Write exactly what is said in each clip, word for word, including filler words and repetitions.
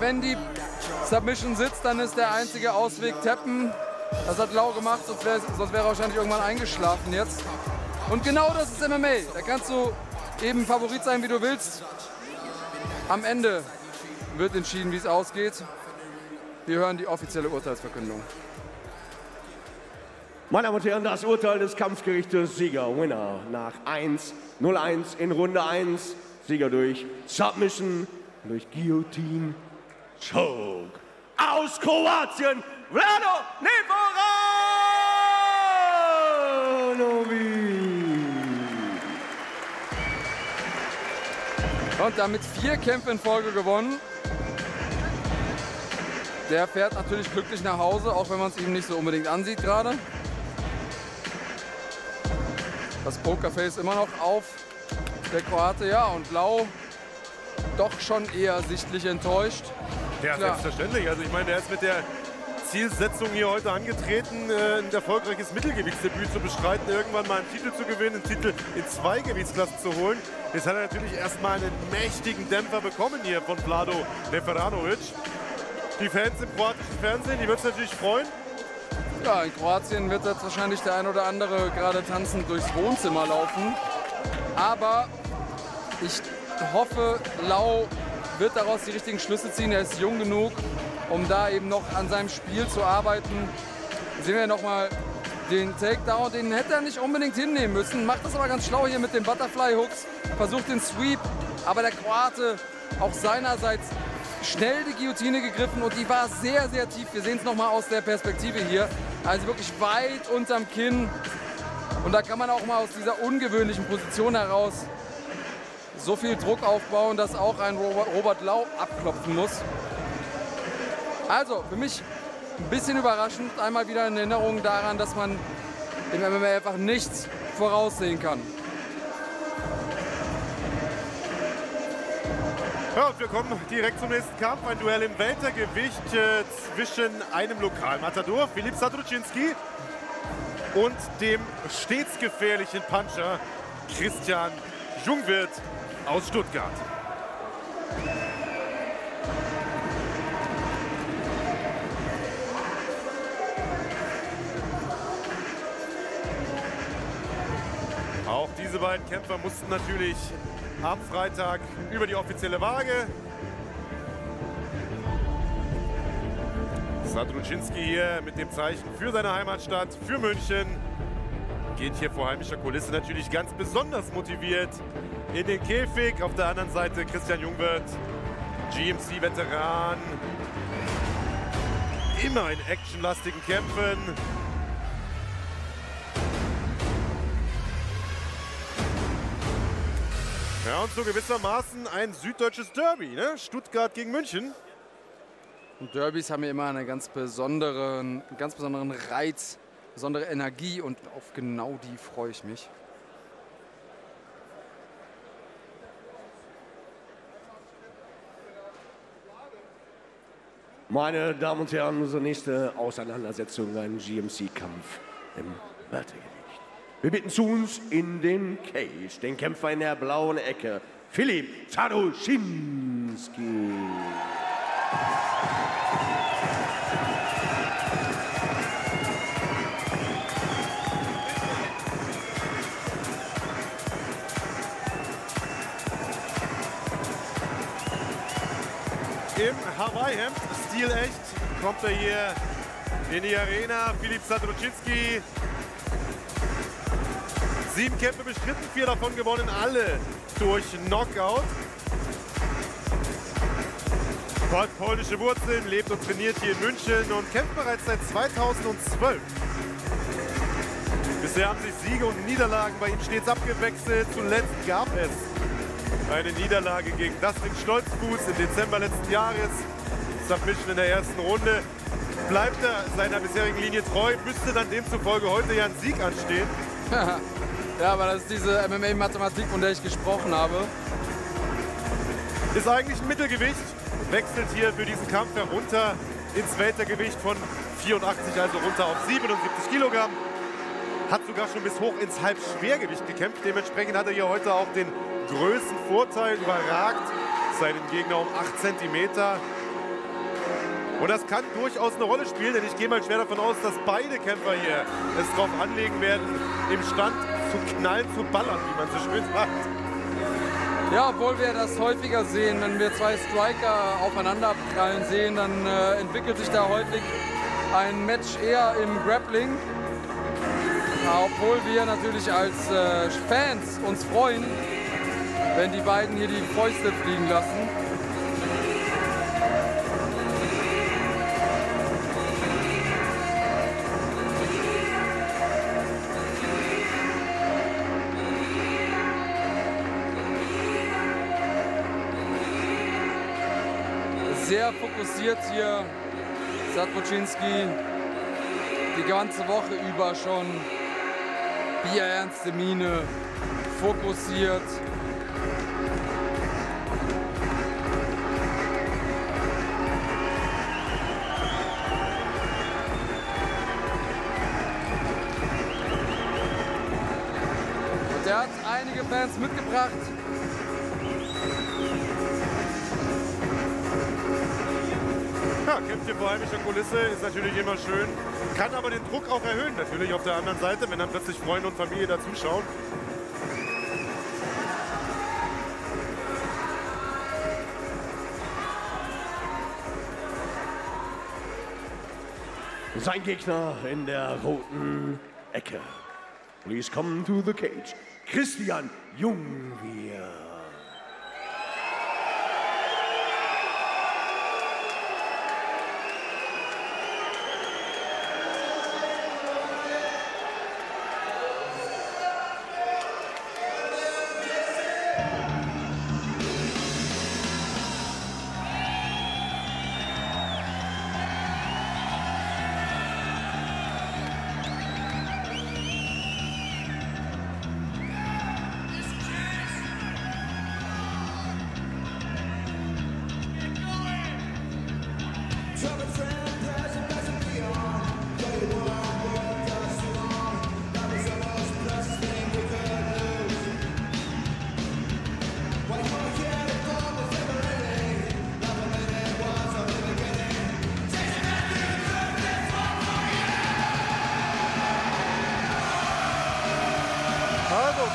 Wenn die Submission sitzt, dann ist der einzige Ausweg tappen. Das hat Lau gemacht, sonst wäre wär er wahrscheinlich irgendwann eingeschlafen jetzt. Und genau das ist M M A. Da kannst du eben Favorit sein, wie du willst. Am Ende wird entschieden, wie es ausgeht. Wir hören die offizielle Urteilsverkündung. Meine Damen und Herren, das Urteil des Kampfgerichtes: Sieger, Winner nach eins null eins in Runde eins. Sieger durch Submission, durch Guillotine, Choke. Aus Kroatien, Vlado Novaković. Und damit vier Kämpfe in Folge gewonnen. Der fährt natürlich glücklich nach Hause, auch wenn man es ihm nicht so unbedingt ansieht gerade. Das Pokerface immer noch auf, der Kroate, ja, und Lau doch schon eher sichtlich enttäuscht. Ja, klar, selbstverständlich. Also ich meine, der ist mit der Zielsetzung hier heute angetreten, äh, ein erfolgreiches Mittelgewichtsdebüt zu bestreiten, irgendwann mal einen Titel zu gewinnen, einen Titel in zwei Gewichtsklassen zu holen. Jetzt hat er natürlich erstmal einen mächtigen Dämpfer bekommen hier von Vlado Novaković. Die Fans im kroatischen Fernsehen, die wird es natürlich freuen. Ja, in Kroatien wird jetzt wahrscheinlich der ein oder andere gerade tanzend durchs Wohnzimmer laufen. Aber ich hoffe, Lau wird daraus die richtigen Schlüsse ziehen. Er ist jung genug, um da eben noch an seinem Spiel zu arbeiten. Sehen wir nochmal den Takedown. Den hätte er nicht unbedingt hinnehmen müssen. Macht das aber ganz schlau hier mit den Butterfly-Hooks. Versucht den Sweep. Aber der Kroate auch seinerseits schnell die Guillotine gegriffen, und die war sehr, sehr tief. Wir sehen es nochmal aus der Perspektive hier. Also wirklich weit unterm Kinn. Und da kann man auch mal aus dieser ungewöhnlichen Position heraus so viel Druck aufbauen, dass auch ein Robert Lau abklopfen muss. Also für mich ein bisschen überraschend. Einmal wieder eine Erinnerung daran, dass man im M M A einfach nichts voraussehen kann. Ja, und wir kommen direkt zum nächsten Kampf. Ein Duell im Weltergewicht äh, zwischen einem Lokalmatador, Filip Sadruczyński, und dem stets gefährlichen Puncher Christian Jungwirth aus Stuttgart. Auch diese beiden Kämpfer mussten natürlich am Freitag über die offizielle Waage. Sadruczyński hier mit dem Zeichen für seine Heimatstadt, für München. Geht hier vor heimischer Kulisse natürlich ganz besonders motiviert in den Käfig. Auf der anderen Seite Christian Jungwirth, G M C-Veteran. Immer in actionlastigen Kämpfen. Ja, und so gewissermaßen ein süddeutsches Derby, ne? Stuttgart gegen München. Und Derbys haben ja immer einen ganz besonderen, ganz besonderen Reiz, besondere Energie, und auf genau die freue ich mich. Meine Damen und Herren, unsere nächste Auseinandersetzung, ein G M C-Kampf im Weltergewicht. Wir bitten zu uns in den Cage, den Kämpfer in der blauen Ecke, Filip Sadruczyński. Im Hawaii-Hemd, stilecht, kommt er hier in die Arena, Filip Sadruczyński. Sieben Kämpfe bestritten, vier davon gewonnen, alle durch Knockout. Hat polnische Wurzeln, lebt und trainiert hier in München und kämpft bereits seit zweitausendzwölf. Bisher haben sich Siege und Niederlagen bei ihm stets abgewechselt. Zuletzt gab es eine Niederlage gegen Dustin Stolzfuß im Dezember letzten Jahres. Submission in der ersten Runde. Bleibt er seiner bisherigen Linie treu, müsste dann demzufolge heute ja ein Sieg anstehen. Ja, aber das ist diese M M A-Mathematik, von der ich gesprochen habe. Ist eigentlich ein Mittelgewicht, wechselt hier für diesen Kampf herunter ins Weltergewicht von vierundachtzig, also runter auf siebenundsiebzig Kilogramm. Hat sogar schon bis hoch ins Halbschwergewicht gekämpft. Dementsprechend hat er hier heute auch den Größenvorteil, überragt seinen Gegner um acht Zentimeter. Und das kann durchaus eine Rolle spielen, denn ich gehe mal schwer davon aus, dass beide Kämpfer hier es drauf anlegen werden, im Stand zu knallen, zu ballern, wie man so schön sagt. Ja, obwohl wir das häufiger sehen, wenn wir zwei Striker aufeinander prallen sehen, dann äh, entwickelt sich da häufig ein Match eher im Grappling. Obwohl wir natürlich als äh, Fans uns freuen, wenn die beiden hier die Fäuste fliegen lassen. Sehr fokussiert hier Sadruczyński, die ganze Woche über schon. Bierernste Miene, fokussiert. Und er hat einige Fans mitgebracht. Ja, kämpft hier vor heimischer Kulisse, ist natürlich immer schön, kann aber den Druck auch erhöhen, natürlich auf der anderen Seite, wenn dann plötzlich Freunde und Familie dazuschauen. Sein Gegner in der roten Ecke. Please come to the cage. Christian Jungwirth.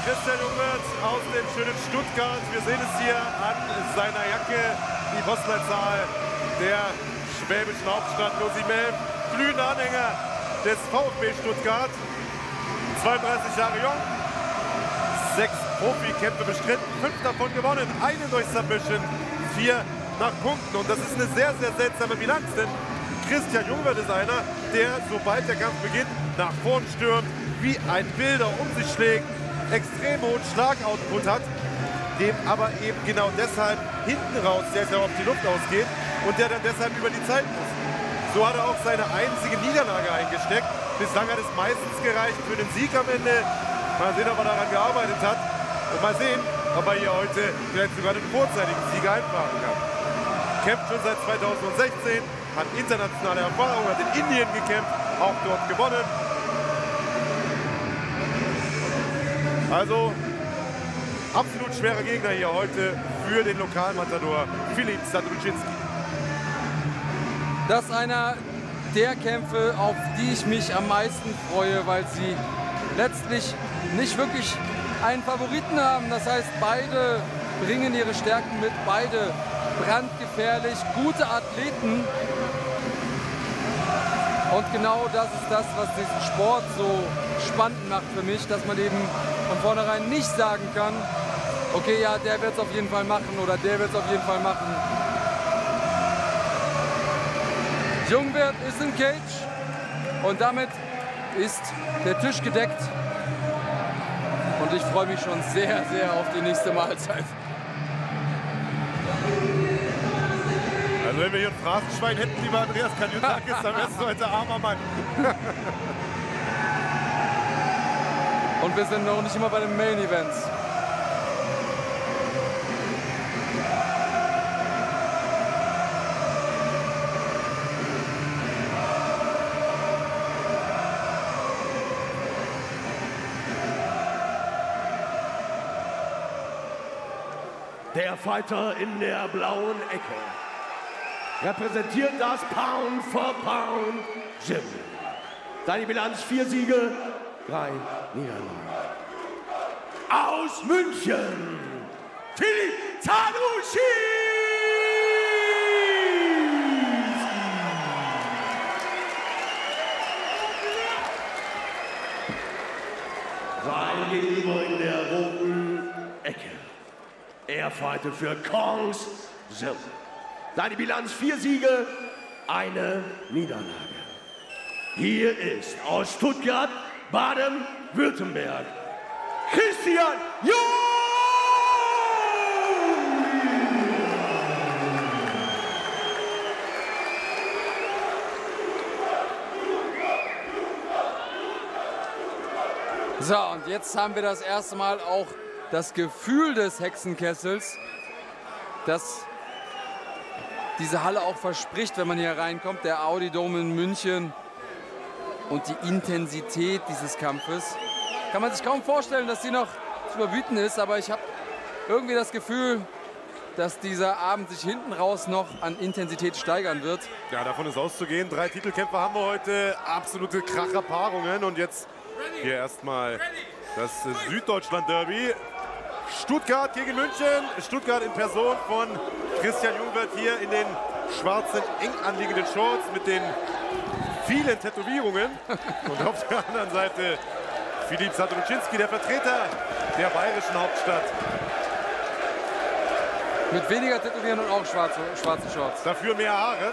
Christian Jungwirth aus dem schönen Stuttgart. Wir sehen es hier an seiner Jacke. Die Postleitzahl der schwäbischen Hauptstadt Nosimeln. Blühender Anhänger des VfB Stuttgart. zweiunddreißig Jahre jung. Sechs Profikämpfe bestritten. Fünf davon gewonnen. Eine durch Submission. Vier nach Punkten. Und das ist eine sehr, sehr seltsame Bilanz. Denn Christian Jungwirth ist einer, der, sobald der Kampf beginnt, nach vorn stürmt, wie ein Bilder um sich schlägt. Extrem hohen Schlagoutput hat, dem aber eben genau deshalb hinten raus sehr, sehr auf die Luft ausgeht und der dann deshalb über die Zeit muss. So hat er auch seine einzige Niederlage eingesteckt. Bislang hat es meistens gereicht für den Sieg am Ende. Mal sehen, ob er daran gearbeitet hat. Und mal sehen, ob er hier heute vielleicht sogar den vorzeitigen Sieg einfahren kann. Kämpft schon seit zweitausendsechzehn, hat internationale Erfahrung, hat in Indien gekämpft, auch dort gewonnen. Also, absolut schwerer Gegner hier heute für den Lokalmatador Filip Sadruczyński. Das ist einer der Kämpfe, auf die ich mich am meisten freue, weil sie letztlich nicht wirklich einen Favoriten haben. Das heißt, beide bringen ihre Stärken mit, beide brandgefährlich, gute Athleten. Und genau das ist das, was diesen Sport so spannend macht für mich, dass man eben von vornherein nicht sagen kann, okay, ja, der wird es auf jeden Fall machen oder der wird es auf jeden Fall machen. Jungwirth ist im Cage und damit ist der Tisch gedeckt. Und ich freue mich schon sehr, sehr auf die nächste Mahlzeit. Wenn wir hier ein Phrasenschwein hätten, lieber Andreas Kalliotakis, dann wärst du heute armer Mann. Und wir sind noch nicht immer bei den Main Events. Der Fighter in der blauen Ecke. repräsentiert das Pound for Pound Gym. Seine Bilanz vier Siege, drei Niederlagen. Aus München, Filip Sadruczyński. Sein Gegenüber in der roten Ecke. Er fightet für Kongs Zim. Seine Bilanz vier Siege, eine Niederlage. Hier ist aus Stuttgart, Baden-Württemberg, Christian Jungwirth. So, und jetzt haben wir das erste Mal auch das Gefühl des Hexenkessels, dass diese Halle auch verspricht, wenn man hier reinkommt, der Audi Dome in München. Und die Intensität dieses Kampfes, kann man sich kaum vorstellen, dass die noch zu überbieten ist. Aber ich habe irgendwie das Gefühl, dass dieser Abend sich hinten raus noch an Intensität steigern wird. Ja, davon ist auszugehen. Drei Titelkämpfer haben wir heute, absolute Kracherpaarungen. Und jetzt hier erstmal das Süddeutschland-Derby. Stuttgart gegen München. Stuttgart in Person von Christian Jungwirth hier in den schwarzen, eng anliegenden Shorts mit den vielen Tätowierungen. Und auf der anderen Seite Filip Sadruczyński, der Vertreter der bayerischen Hauptstadt. Mit weniger Tätowieren und auch schwarze, schwarze Shorts. Dafür mehr Haare.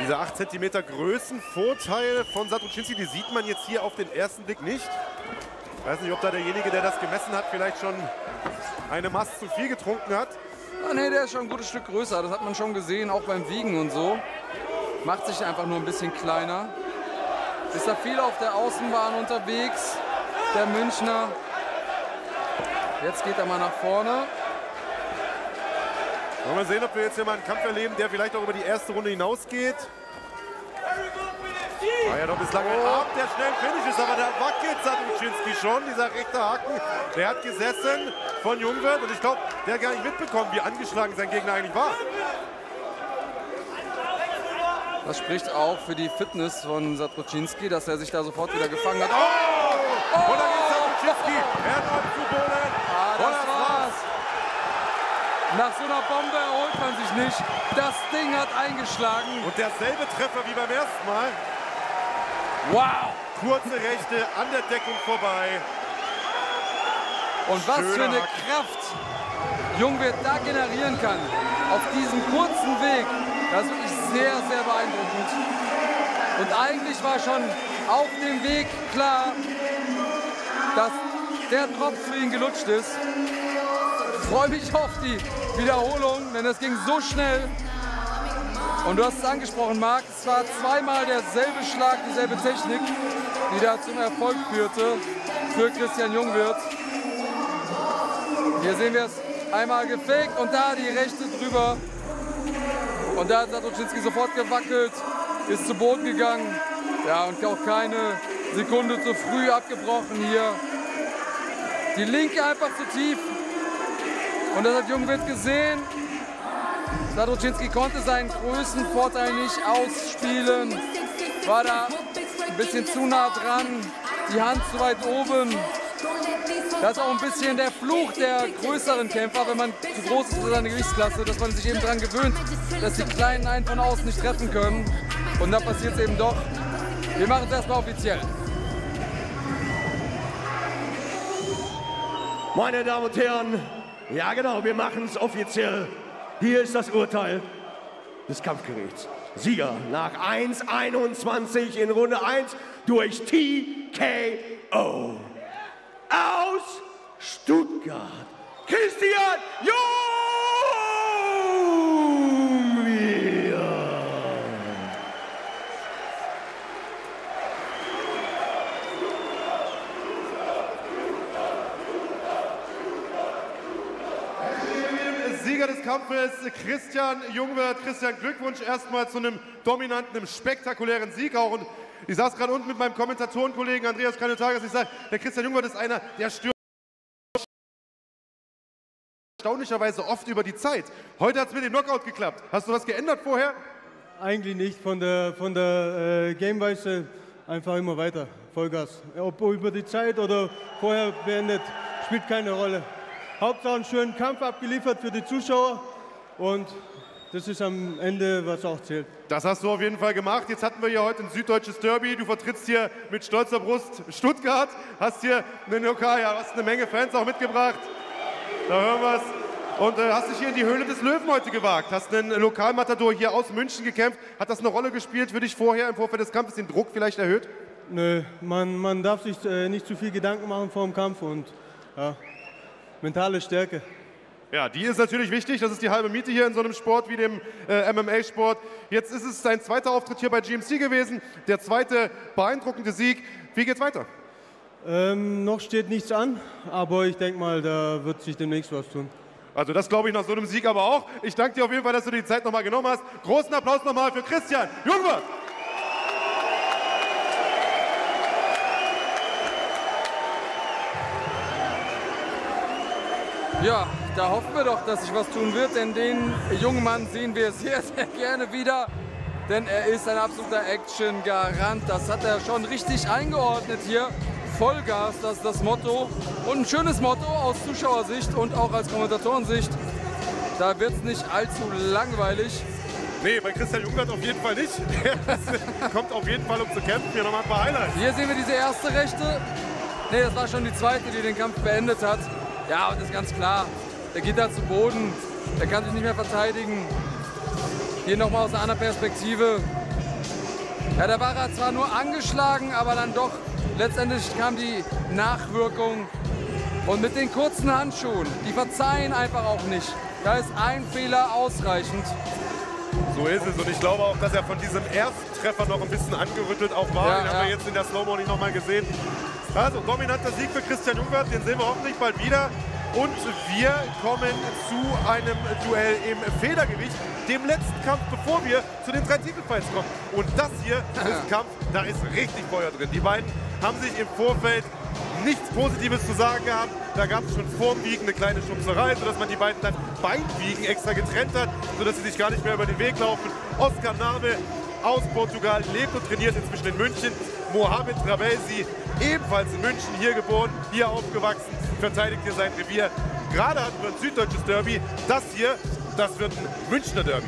Dieser acht Zentimeter Größenvorteil von Sadruczyński, die sieht man jetzt hier auf den ersten Blick nicht. Ich weiß nicht, ob da derjenige, der das gemessen hat, vielleicht schon eine Masse zu viel getrunken hat. Oh nee, der ist schon ein gutes Stück größer, das hat man schon gesehen, auch beim Wiegen und so. Macht sich einfach nur ein bisschen kleiner. Ist da viel auf der Außenbahn unterwegs, der Münchner. Jetzt geht er mal nach vorne. Wollen wir sehen, ob wir jetzt hier mal einen Kampf erleben, der vielleicht auch über die erste Runde hinausgeht. War ja noch bislang ein Ab, der schnell Finish ist, aber da wackelt Sadruczyński schon. Dieser rechte Haken, der hat gesessen von Jungwirth. Und ich glaube, der hat gar nicht mitbekommen, wie angeschlagen sein Gegner eigentlich war. Das spricht auch für die Fitness von Sadruczyński, dass er sich da sofort wieder gefangen hat. Oh! Oh! Und da geht Sadruczyński. Er hat abzuboden. Ah, das war's. Nach so einer Bombe erholt man sich nicht. Das Ding hat eingeschlagen. Und derselbe Treffer wie beim ersten Mal. Wow! Kurze Rechte an der Deckung vorbei. Und was Schöner für eine Hack. Kraft Jungwirth da generieren kann, auf diesem kurzen Weg, das ist wirklich sehr, sehr beeindruckend. Und eigentlich war schon auf dem Weg klar, dass der Tropf für ihn gelutscht ist. Ich freue mich auf die Wiederholung, denn das ging so schnell. Und du hast es angesprochen, Marc, es war zweimal derselbe Schlag, dieselbe Technik, die da zum Erfolg führte für Christian Jungwirth. Hier sehen wir es einmal gefaked und da die rechte drüber. Und da hat Sadruczyński sofort gewackelt, ist zu Boden gegangen. Ja, und auch keine Sekunde zu früh abgebrochen hier. Die linke einfach zu tief. Und das hat Jungwirth gesehen. Sadruczyński konnte seinen Größenvorteil nicht ausspielen, war da ein bisschen zu nah dran, die Hand zu weit oben. Das ist auch ein bisschen der Fluch der größeren Kämpfer, wenn man zu groß ist für seine Gewichtsklasse, dass man sich eben daran gewöhnt, dass die Kleinen einen von außen nicht treffen können. Und da passiert es eben doch. Wir machen es erstmal offiziell. Meine Damen und Herren, ja genau, wir machen es offiziell. Hier ist das Urteil des Kampfgerichts. Sieger nach eins einundzwanzig in Runde eins durch T K O. Aus Stuttgart, Christian Jungwirth. Sieger des Kampfes Christian Jungwirth. Christian, Glückwunsch erstmal zu einem dominanten, einem spektakulären Sieg auch. Und ich saß gerade unten mit meinem Kommentatorenkollegen Andreas Kalliotakis. Ich sage, der Christian Jungwirth ist einer, der stürmt. Erstaunlicherweise oft über die Zeit. Heute hat es mit dem Knockout geklappt. Hast du was geändert vorher? Eigentlich nicht. Von der, von der äh, Gameweise einfach immer weiter. Vollgas. Ob über die Zeit oder vorher beendet, spielt keine Rolle. Hauptsache einen schönen Kampf abgeliefert für die Zuschauer. Und das ist am Ende, was auch zählt. Das hast du auf jeden Fall gemacht. Jetzt hatten wir hier heute ein süddeutsches Derby. Du vertrittst hier mit stolzer Brust Stuttgart. Hast hier eine Nokaya, hast eine Menge Fans auch mitgebracht. Da hören wir es. Und äh, hast dich hier in die Höhle des Löwen heute gewagt. Hast einen Lokalmatador hier aus München gekämpft. Hat das eine Rolle gespielt für dich vorher im Vorfeld des Kampfes? Den Druck vielleicht erhöht? Nö, man, man darf sich äh, nicht zu viel Gedanken machen vor dem Kampf. Und ja, mentale Stärke. Ja, die ist natürlich wichtig. Das ist die halbe Miete hier in so einem Sport wie dem äh, M M A-Sport. Jetzt ist es dein zweiter Auftritt hier bei G M C gewesen. Der zweite beeindruckende Sieg. Wie geht's weiter? Ähm, noch steht nichts an, aber ich denke mal, da wird sich demnächst was tun. Also das glaube ich nach so einem Sieg aber auch. Ich danke dir auf jeden Fall, dass du die Zeit nochmal genommen hast. Großen Applaus nochmal für Christian Jungwirth. Ja, da hoffen wir doch, dass sich was tun wird, denn den jungen Mann sehen wir sehr, sehr gerne wieder. Denn er ist ein absoluter Action-Garant. Das hat er schon richtig eingeordnet hier. Vollgas, das ist das Motto und ein schönes Motto aus Zuschauersicht und auch als Kommentatorensicht. Da wird es nicht allzu langweilig. Nee, bei Christian Jungwirth auf jeden Fall nicht. Er kommt auf jeden Fall, um zu kämpfen. Hier nochmal ein paar Highlights. Hier sehen wir diese erste rechte. Nee, das war schon die zweite, die den Kampf beendet hat. Ja, und das ist ganz klar. Der geht da zu Boden. Der kann sich nicht mehr verteidigen. Hier nochmal aus einer anderen Perspektive. Ja, da war er zwar nur angeschlagen, aber dann doch. Letztendlich kam die Nachwirkung und mit den kurzen Handschuhen, die verzeihen einfach auch nicht. Da ist ein Fehler ausreichend. So ist es und ich glaube auch, dass er von diesem ersten Treffer noch ein bisschen angerüttelt auch war. Ja, den ja. haben wir jetzt in der Slow-Mo nicht nochmal gesehen. Also dominanter Sieg für Christian Jungwirth, den sehen wir hoffentlich bald wieder. Und wir kommen zu einem Duell im Federgewicht, dem letzten Kampf, bevor wir zu den drei Titelfights kommen. Und das hier ist ein Kampf, da ist richtig Feuer drin. Die beiden haben sich im Vorfeld nichts Positives zu sagen gehabt. Da gab es schon vorm Wiegen eine kleine Schubserei, sodass man die beiden dann beim Wiegen extra getrennt hat, sodass sie sich gar nicht mehr über den Weg laufen. Oscar Nave aus Portugal lebt und trainiert inzwischen in München. Mohamed Trabelsi, ebenfalls in München, hier geboren, hier aufgewachsen, verteidigt hier sein Revier. Gerade hatten wir ein süddeutsches Derby. Das hier, das wird ein Münchner Derby.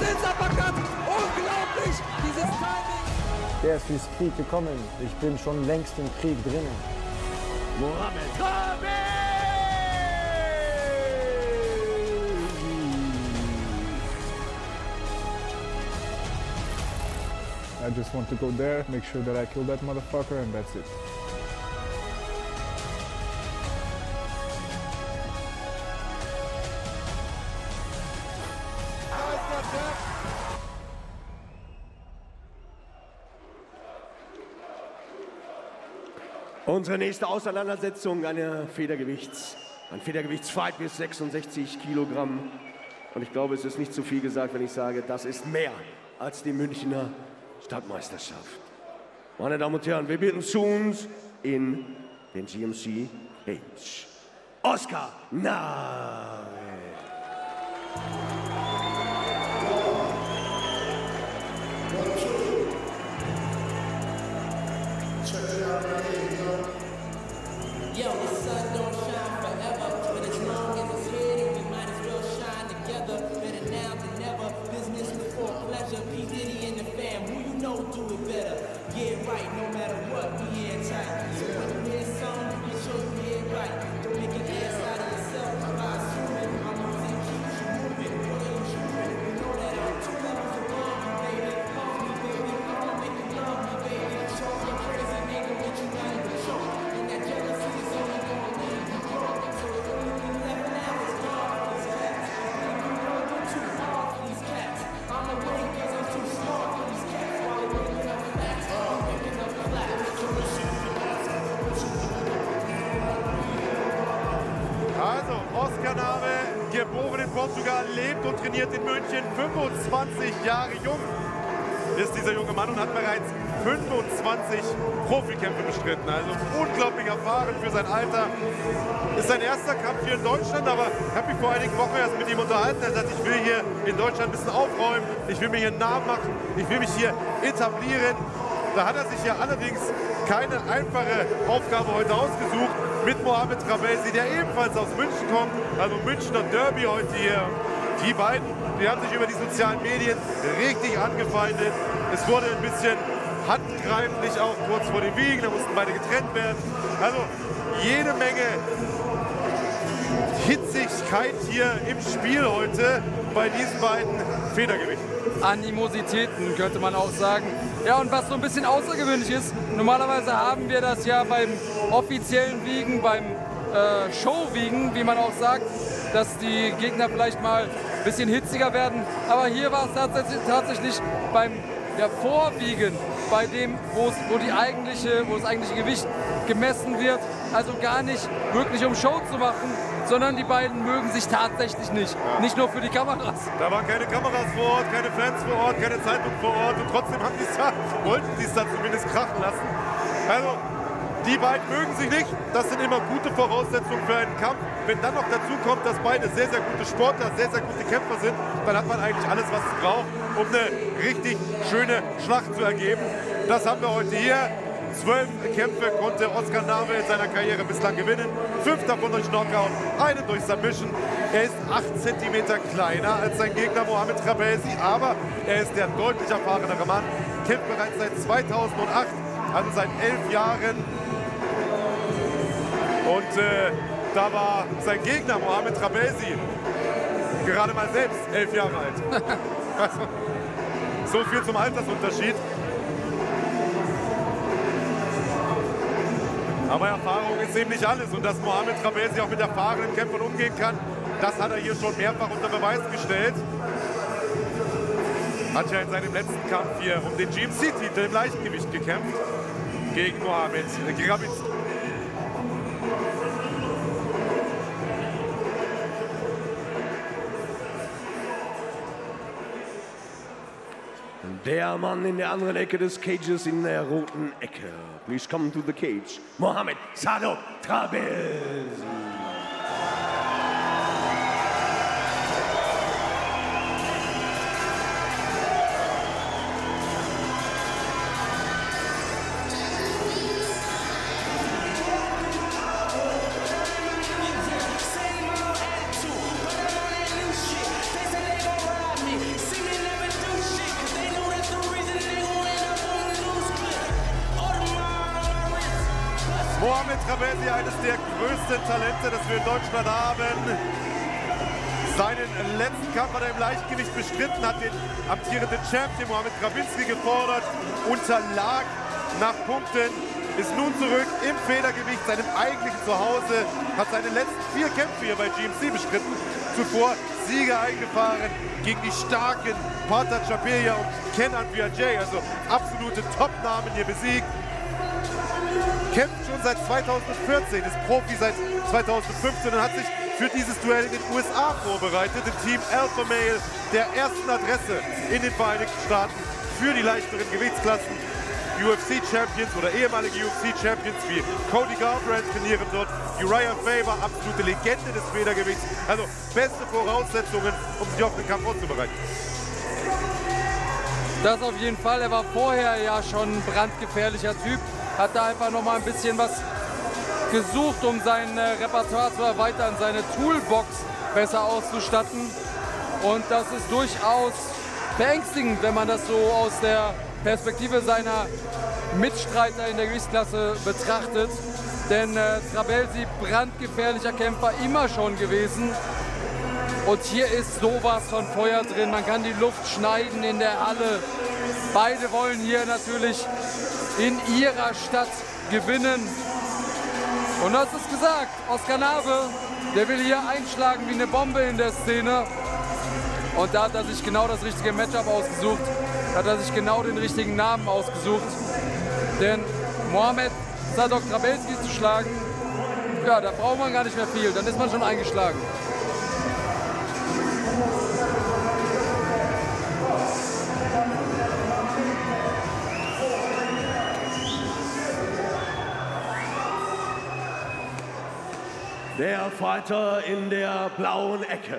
Wahnsinns-Uppercut! Unglaublich, dieses Timing! Der ist wie Krieg gekommen. Ich bin schon längst im Krieg drinnen. Mohamed Trabelsi! I just want to go there, make sure that I kill that motherfucker, and that's it. Unsere nächste Auseinandersetzung, eine Federgewichts, ein Federgewichtsfight bis sechsundsechzig Kilogramm. Und ich glaube, es ist nicht zu viel gesagt, wenn ich sage, das ist mehr als die Münchner Stadtmeisterschaft. Meine Damen und Herren, wir bieten zu uns in den G M C Cage. Oscar Nave. Geboren in Portugal, lebt und trainiert in München, fünfundzwanzig Jahre jung ist dieser junge Mann und hat bereits fünfundzwanzig Profikämpfe bestritten. Also unglaublich erfahren für sein Alter. Ist sein erster Kampf hier in Deutschland, aber ich habe mich vor einigen Wochen erst mit ihm unterhalten. Er sagt, ich will hier in Deutschland ein bisschen aufräumen, ich will mir hier einen Namen machen, ich will mich hier etablieren. Da hat er sich ja allerdings keine einfache Aufgabe heute ausgesucht mit Mohamed Trabelsi, der ebenfalls aus München kommt, also Münchner Derby heute hier. Die beiden, die haben sich über die sozialen Medien richtig angefeindet. Es wurde ein bisschen handgreiflich auch kurz vor den Wiegen, da mussten beide getrennt werden. Also jede Menge Hitzigkeit hier im Spiel heute bei diesen beiden Federgewichten. Animositäten könnte man auch sagen. Ja, und was so ein bisschen außergewöhnlich ist, normalerweise haben wir das ja beim offiziellen Wiegen, beim äh, Showwiegen, wie man auch sagt, dass die Gegner vielleicht mal ein bisschen hitziger werden. Aber hier war es tatsächlich, tatsächlich beim der Vorwiegen, bei dem, wo die eigentliche, wo das eigentliche Gewicht gemessen wird. Also gar nicht wirklich um Show zu machen, sondern die beiden mögen sich tatsächlich nicht. Ja. Nicht nur für die Kameras. Da waren keine Kameras vor Ort, keine Fans vor Ort, keine Zeitung vor Ort. Und trotzdem haben sie's da, wollten sie es dann zumindest krachen lassen. Also die beiden mögen sich nicht. Das sind immer gute Voraussetzungen für einen Kampf. Wenn dann noch dazu kommt, dass beide sehr, sehr gute Sportler, sehr, sehr gute Kämpfer sind, dann hat man eigentlich alles, was es braucht, um eine richtig schöne Schlacht zu ergeben. Das haben wir heute hier. Zwölf Kämpfe konnte Oscar Nave in seiner Karriere bislang gewinnen. Fünf davon durch Knockout, einen durch Submission. Er ist acht Zentimeter kleiner als sein Gegner Mohamed Trabelsi, aber er ist der deutlich erfahrenere Mann. Kämpft bereits seit zweitausendacht, also seit elf Jahren. Und äh, da war sein Gegner Mohamed Trabelsi gerade mal selbst elf Jahre alt. Also, so viel zum Altersunterschied. Aber Erfahrung ist eben nicht alles. Und dass Mohamed Trabelsi auch mit erfahrenen Kämpfern umgehen kann, das hat er hier schon mehrfach unter Beweis gestellt. Hat ja in seinem letzten Kampf hier um den G M C-Titel im Leichtgewicht gekämpft gegen Mohamed Trabelsi. Der Mann in der anderen Ecke des Cages, in der roten Ecke. Please come to the cage. Mohamed Trabelsi. Trabelsi, eines der größten Talente, das wir in Deutschland haben. Seinen letzten Kampf hat er im Leichtgewicht bestritten, hat den amtierenden Champion Mohamed Trabelsi gefordert, unterlag nach Punkten, ist nun zurück im Federgewicht, seinem eigentlichen Zuhause, hat seine letzten vier Kämpfe hier bei G M C bestritten, zuvor Siege eingefahren gegen die starken Pata Chapelia und Kenan Viaje, also absolute Top-Namen hier besiegt. Kämpft schon seit zweitausendvierzehn, ist Profi seit zweitausendfünfzehn und hat sich für dieses Duell in den U S A vorbereitet, im Team Alpha Male, der ersten Adresse in den Vereinigten Staaten für die leichteren Gewichtsklassen. U F C-Champions oder ehemalige U F C-Champions wie Cody Garbrandt trainieren dort, Uriah Faber, absolute Legende des Federgewichts. Also beste Voraussetzungen, um sich auf den Kampf vorzubereiten. Das auf jeden Fall, er war vorher ja schon ein brandgefährlicher Typ. Hat da einfach noch mal ein bisschen was gesucht, um sein äh, Repertoire zu erweitern, seine Toolbox besser auszustatten. Und das ist durchaus beängstigend, wenn man das so aus der Perspektive seiner Mitstreiter in der Gewichtsklasse betrachtet. Denn äh, Trabelsi, brandgefährlicher Kämpfer, immer schon gewesen. Und hier ist sowas von Feuer drin. Man kann die Luft schneiden in der Halle. Beide wollen hier natürlich in ihrer Stadt gewinnen. Und das ist gesagt, Oscar Nave, der will hier einschlagen wie eine Bombe in der Szene. Und da hat er sich genau das richtige Matchup ausgesucht. Da hat er sich genau den richtigen Namen ausgesucht. Denn Mohamed Sadok Trabelsi zu schlagen, ja, da braucht man gar nicht mehr viel. Dann ist man schon eingeschlagen. Der Fighter in der blauen Ecke.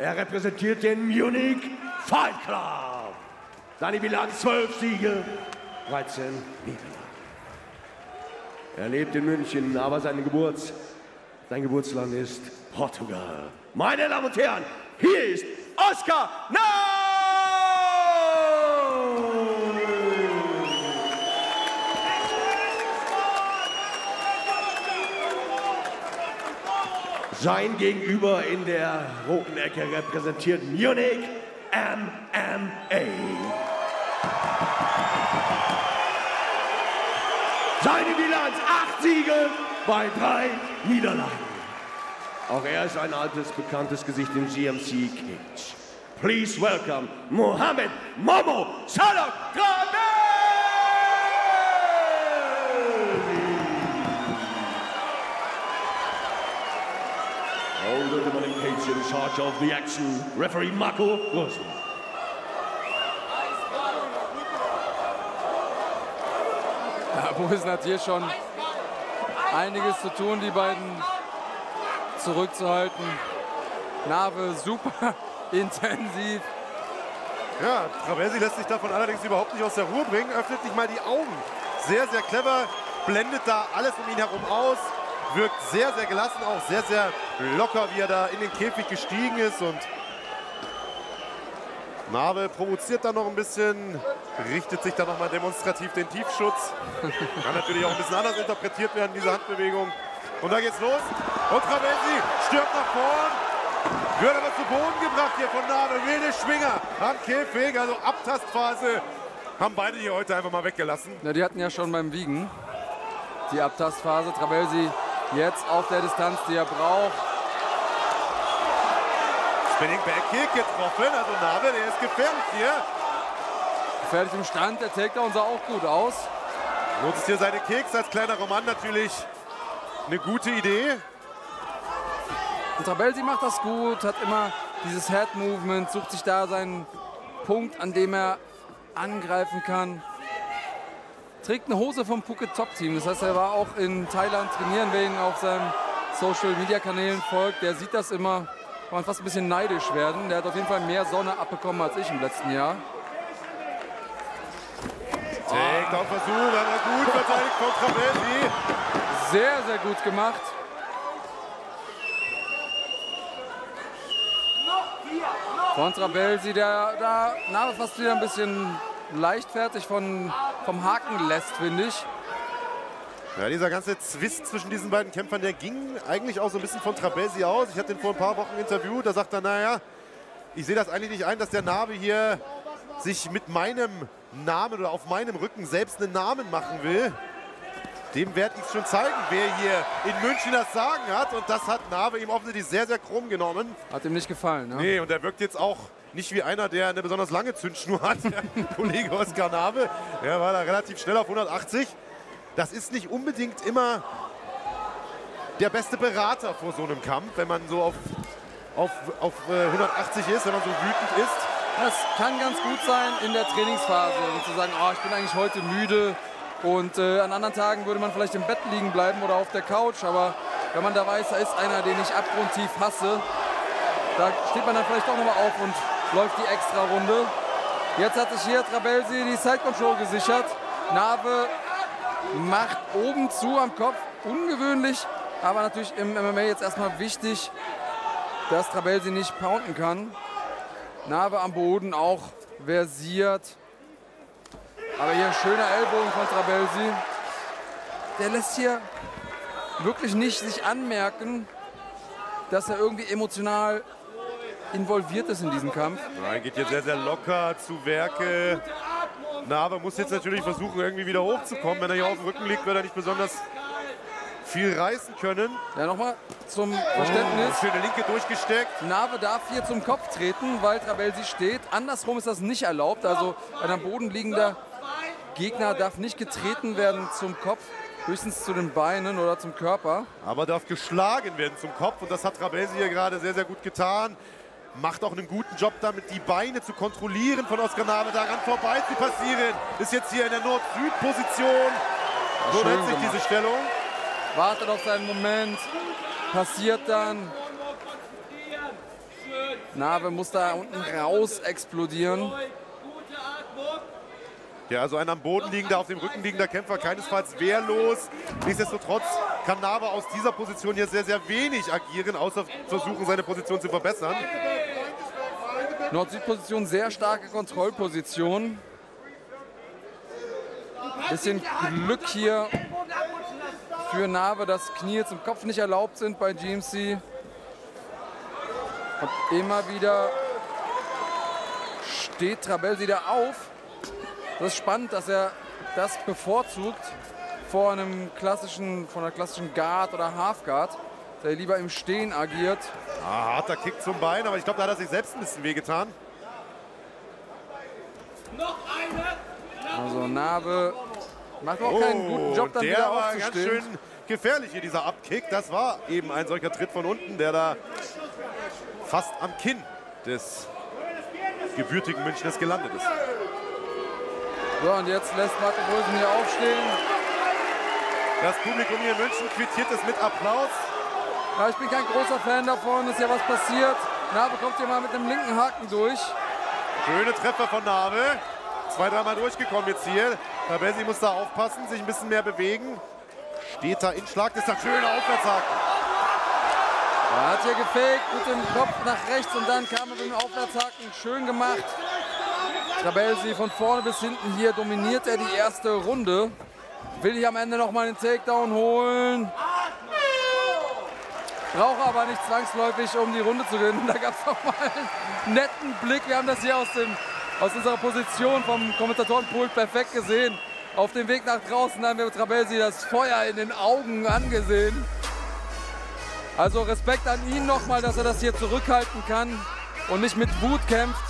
Er repräsentiert den Munich Fight Club. Seine Bilanz zwölf Siege, dreizehn Niederlagen. Er lebt in München, aber seine Geburts, sein Geburtsland ist Portugal. Meine Damen und Herren, hier ist Oscar Nave! Sein Gegenüber in der roten Ecke repräsentiert Munich M M A. Seine Bilanz, acht Siege bei drei Niederlagen. Auch er ist ein altes, bekanntes Gesicht im G M C-Cage. Please welcome Mohamed Momo Trabelsi. Older the money cage in charge of the action, referee Marco Rosen. Rosen hat hier schon einiges zu tun, die beiden zurückzuhalten. Nave super intensiv. Ja, Trabelsi lässt sich davon allerdings überhaupt nicht aus der Ruhe bringen, öffnet sich mal die Augen. Sehr, sehr clever, blendet da alles um ihn herum aus, wirkt sehr, sehr gelassen, auch sehr, sehr locker, wie er da in den Käfig gestiegen ist. Und Nave provoziert da noch ein bisschen, richtet sich da noch mal demonstrativ den Tiefschutz. Kann natürlich auch ein bisschen anders interpretiert werden, diese Handbewegung. Und da geht's los. Und Trabelsi stirbt nach vorn. Wird aber zu Boden gebracht hier von Nave. Wilde Schwinger am Käfig, also Abtastphase. Haben beide hier heute einfach mal weggelassen. Na, die hatten ja schon beim Wiegen die Abtastphase. Trabelsi jetzt auf der Distanz, die er braucht. Spinning Back Kick getroffen, also Nave, der ist gefährlich hier. Gefährlich im Stand, der Takedown sah auch gut aus. Nutzt hier seine Kicks als kleiner Roman, natürlich eine gute Idee. Und Trabelsi macht das gut, hat immer dieses Head Movement, sucht sich da seinen Punkt, an dem er angreifen kann. Trägt eine Hose vom Phuket Top-Team, das heißt, er war auch in Thailand trainieren wegen auf seinen Social Media Kanälen folgt, der sieht das immer. Kann man fast ein bisschen neidisch werden. Der hat auf jeden Fall mehr Sonne abbekommen als ich im letzten Jahr. Takedown-Versuch, aber gut verteidigt von Trabelsi. Sehr, sehr gut gemacht. Von Trabelsi, der da Nave fast wieder ein bisschen leichtfertig von, vom Haken lässt, finde ich. Ja, dieser ganze Zwist zwischen diesen beiden Kämpfern, der ging eigentlich auch so ein bisschen von Trabelsi aus. Ich hatte ihn vor ein paar Wochen interviewt, da sagt er, naja, ich sehe das eigentlich nicht ein, dass der Nave hier sich mit meinem Namen oder auf meinem Rücken selbst einen Namen machen will. Dem werde ich schon zeigen, wer hier in München das Sagen hat. Und das hat Nave ihm offensichtlich sehr, sehr krumm genommen. Hat ihm nicht gefallen, ne? Nee, und er wirkt jetzt auch nicht wie einer, der eine besonders lange Zündschnur hat, der Kollege Oscar Nave. Der war da relativ schnell auf hundertachtzig. Das ist nicht unbedingt immer der beste Berater vor so einem Kampf, wenn man so auf, auf, auf hundertachtzig ist, wenn man so wütend ist. Das kann ganz gut sein in der Trainingsphase, um zu sagen, oh, ich bin eigentlich heute müde. Und äh, an anderen Tagen würde man vielleicht im Bett liegen bleiben oder auf der Couch. Aber wenn man da weiß, da ist einer, den ich abgrundtief hasse, da steht man dann vielleicht auch nochmal auf und läuft die Extra-Runde. Jetzt hat sich hier Trabelsi die Side-Control gesichert. Nave macht oben zu am Kopf, ungewöhnlich, aber natürlich im M M A jetzt erstmal wichtig, dass Trabelsi nicht pounden kann. Nave am Boden auch versiert. Aber hier schöner Ellbogen von Trabelsi. Der lässt hier wirklich nicht sich anmerken, dass er irgendwie emotional involviert ist in diesem Kampf. Er geht jetzt sehr, sehr locker zu Werke. Nave muss jetzt natürlich versuchen, irgendwie wieder hochzukommen. Wenn er hier auf dem Rücken liegt, wird er nicht besonders viel reißen können. Ja, nochmal zum Verständnis. Oh, schöne Linke durchgesteckt. Nave darf hier zum Kopf treten, weil Trabelsi steht. Andersrum ist das nicht erlaubt. Also ein am Boden liegender Gegner darf nicht getreten werden zum Kopf. Höchstens zu den Beinen oder zum Körper. Aber darf geschlagen werden zum Kopf. Und das hat Trabelsi hier gerade sehr, sehr gut getan. Macht auch einen guten Job damit, die Beine zu kontrollieren von Oscar Nave, daran vorbei zu passieren. Ist jetzt hier in der Nord-Süd-Position. So nennt sich diese Stellung. wartet auf seinen Moment, passiert dann. Nave muss da unten raus explodieren. Ja, also ein am Boden liegender, auf dem Rücken liegender Kämpfer, keinesfalls wehrlos. Nichtsdestotrotz kann Nave aus dieser Position hier sehr, sehr wenig agieren, außer versuchen, seine Position zu verbessern. Nord-Süd-Position, sehr starke Kontrollposition. Bisschen Glück hier für Nave, dass Knie zum Kopf nicht erlaubt sind bei G M C. Und immer wieder steht Trabelsi da auf. Das ist spannend, dass er das bevorzugt vor einem klassischen, von einer klassischen Guard oder Half Guard, der lieber im Stehen agiert. Ah, harter Kick zum Bein, aber ich glaube, da hat er sich selbst ein bisschen wehgetan. Also Nave macht auch oh, keinen guten Job, dann der wieder war ganz schön gefährlich hier, dieser Abkick. Das war eben ein solcher Tritt von unten, der da fast am Kinn des gebürtigen Münchners gelandet ist. So, und jetzt lässt Marco Rosen hier aufstehen. Das Publikum hier in München quittiert es mit Applaus. Ja, ich bin kein großer Fan davon, ist ja was passiert. Nave kommt hier mal mit dem linken Haken durch. Schöne Treffer von Nave. Zwei, dreimal durchgekommen jetzt hier. Trabelsi muss da aufpassen, sich ein bisschen mehr bewegen. Steht da in Schlag, ist da schöner Aufwärtshaken. Er hat hier gefaked, mit dem Kopf nach rechts und dann kam er mit dem Aufwärtshaken. Schön gemacht. Trabelsi von vorne bis hinten hier dominiert er die erste Runde. Will ich am Ende noch mal den Takedown holen. Braucht aber nicht zwangsläufig, um die Runde zu gewinnen. Da gab es noch mal einen netten Blick. Wir haben das hier aus, dem, aus unserer Position vom Kommentatorenpult perfekt gesehen. Auf dem Weg nach draußen haben wir Trabelsi das Feuer in den Augen angesehen. Also Respekt an ihn nochmal, dass er das hier zurückhalten kann und nicht mit Wut kämpft.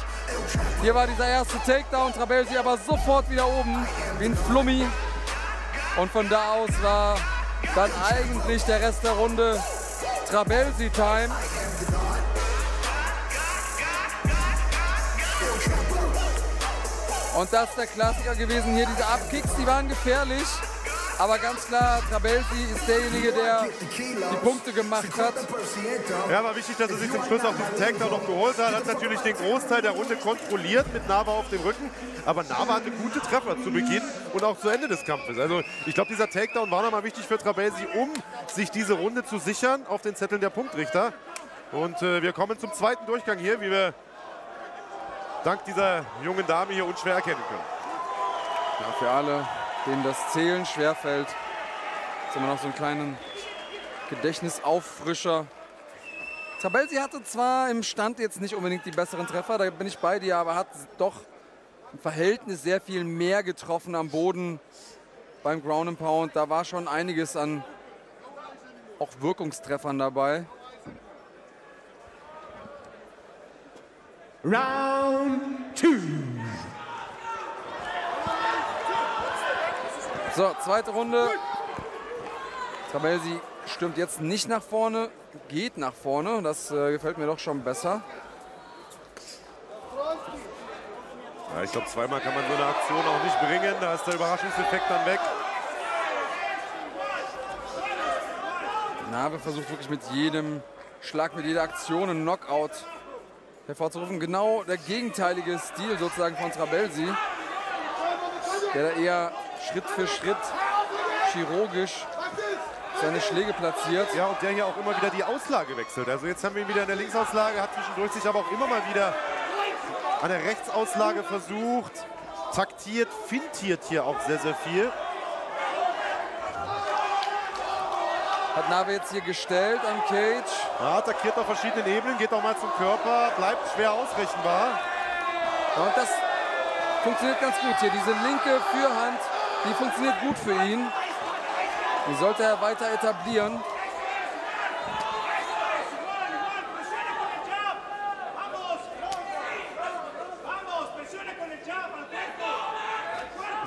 Hier war dieser erste Takedown, Trabelsi aber sofort wieder oben, wie ein Flummi. Und von da aus war dann eigentlich der Rest der Runde Trabelsi-Time. Und das ist der Klassiker gewesen hier, diese Abkicks, die waren gefährlich. Aber ganz klar, Trabelsi ist derjenige, der die Punkte gemacht hat. Ja, war wichtig, dass er sich zum Schluss auch diesen Takedown noch geholt hat. Hat natürlich den Großteil der Runde kontrolliert mit Nave auf dem Rücken. Aber Nave hatte gute Treffer zu Beginn und auch zu Ende des Kampfes. Also ich glaube, dieser Takedown war nochmal wichtig für Trabelsi, um sich diese Runde zu sichern auf den Zetteln der Punktrichter. Und äh, wir kommen zum zweiten Durchgang hier, wie wir dank dieser jungen Dame hier unschwer erkennen können. Ja, für alle, dem das Zählen schwerfällt. Jetzt haben wir noch so einen kleinen Gedächtnisauffrischer. Trabelsi hatte zwar im Stand jetzt nicht unbedingt die besseren Treffer, da bin ich bei dir, aber hat doch im Verhältnis sehr viel mehr getroffen am Boden beim Ground and Pound. Da war schon einiges an auch Wirkungstreffern dabei. Round two. So, zweite Runde. Trabelsi stürmt jetzt nicht nach vorne, geht nach vorne. Das äh, gefällt mir doch schon besser. Ja, ich glaube, zweimal kann man so eine Aktion auch nicht bringen. Da ist der Überraschungseffekt dann weg. Nave versucht wirklich mit jedem Schlag, mit jeder Aktion einen Knockout hervorzurufen. Genau der gegenteilige Stil sozusagen von Trabelsi, der da eher Schritt für Schritt chirurgisch seine Schläge platziert. Ja, und der hier auch immer wieder die Auslage wechselt. Also jetzt haben wir ihn wieder in der Linksauslage, hat zwischendurch sich aber auch immer mal wieder an der Rechtsauslage versucht, taktiert, fintiert hier auch sehr, sehr viel. Hat Nave jetzt hier gestellt am Cage. Ja, attackiert auf verschiedenen Ebenen, geht auch mal zum Körper, bleibt schwer ausrechenbar. Ja, und das funktioniert ganz gut hier, diese linke Fürhand. Die funktioniert gut für ihn. Die sollte er weiter etablieren.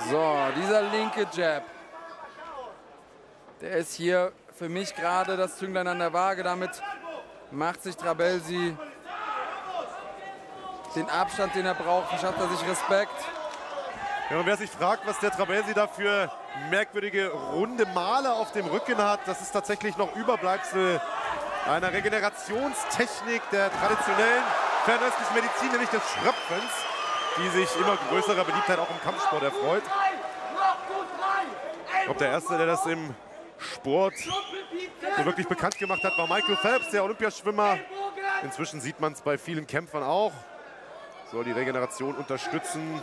So, dieser linke Jab. Der ist hier für mich gerade das Zünglein an der Waage. Damit macht sich Trabelsi den Abstand, den er braucht. Verschafft er sich Respekt. Ja, und wer sich fragt, was der Trabelsi da für merkwürdige runde Male auf dem Rücken hat. Das ist tatsächlich noch Überbleibsel einer Regenerationstechnik der traditionellen fernöstlichen Medizin, nämlich des Schröpfens, die sich immer größerer Beliebtheit auch im Kampfsport erfreut. Ich glaube, der Erste, der das im Sport so wirklich bekannt gemacht hat, war Michael Phelps, der Olympiaschwimmer. Inzwischen sieht man es bei vielen Kämpfern auch. Soll die Regeneration unterstützen.